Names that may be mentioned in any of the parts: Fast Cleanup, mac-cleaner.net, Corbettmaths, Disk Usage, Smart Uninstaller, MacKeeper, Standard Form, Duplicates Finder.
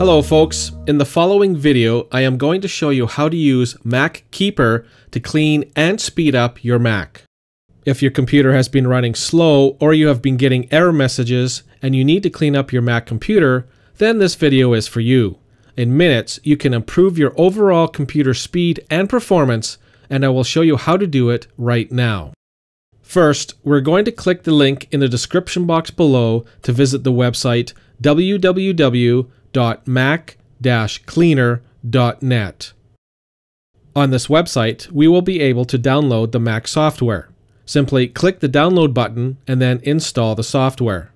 Hello folks, in the following video I am going to show you how to use MacKeeper to clean and speed up your Mac. If your computer has been running slow or you have been getting error messages and you need to clean up your Mac computer, then this video is for you. In minutes you can improve your overall computer speed and performance, and I will show you how to do it right now. First, we're going to click the link in the description box below to visit the website www.mac-cleaner.net. On this website, we will be able to download the Mac software. Simply click the download button and then install the software.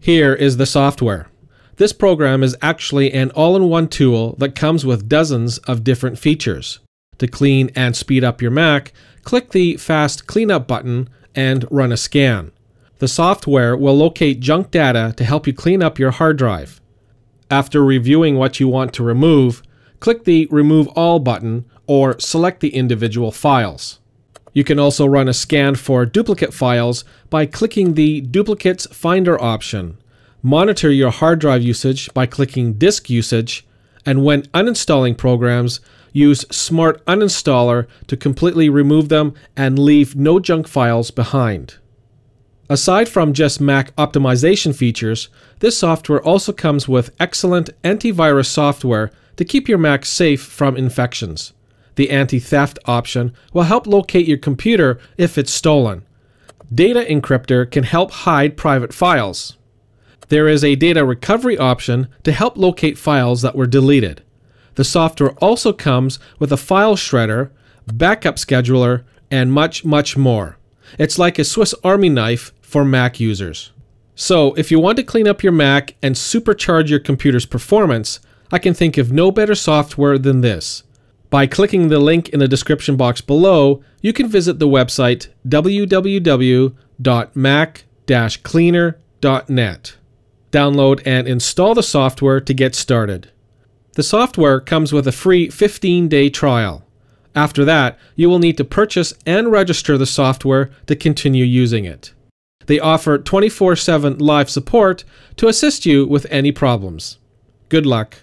Here is the software. This program is actually an all-in-one tool that comes with dozens of different features. To clean and speed up your Mac, click the Fast Cleanup button and run a scan. The software will locate junk data to help you clean up your hard drive. After reviewing what you want to remove, click the Remove All button or select the individual files. You can also run a scan for duplicate files by clicking the Duplicates Finder option. Monitor your hard drive usage by clicking Disk Usage, and when uninstalling programs, use Smart Uninstaller to completely remove them and leave no junk files behind. Aside from just Mac optimization features, this software also comes with excellent antivirus software to keep your Mac safe from infections. The anti-theft option will help locate your computer if it's stolen. Data Encryptor can help hide private files. There is a data recovery option to help locate files that were deleted. The software also comes with a file shredder, backup scheduler, and much more. It's like a Swiss Army knife for Mac users. So if you want to clean up your Mac and supercharge your computer's performance, I can think of no better software than this. By clicking the link in the description box below, you can visit the website www.mac-cleaner.net. Download and install the software to get started. The software comes with a free 15-day trial. After that, you will need to purchase and register the software to continue using it. They offer 24/7 live support to assist you with any problems. Good luck.